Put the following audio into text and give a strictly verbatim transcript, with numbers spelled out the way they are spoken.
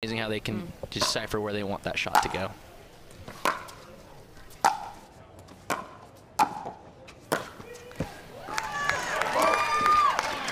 Amazing how they can mm. decipher where they want that shot to go.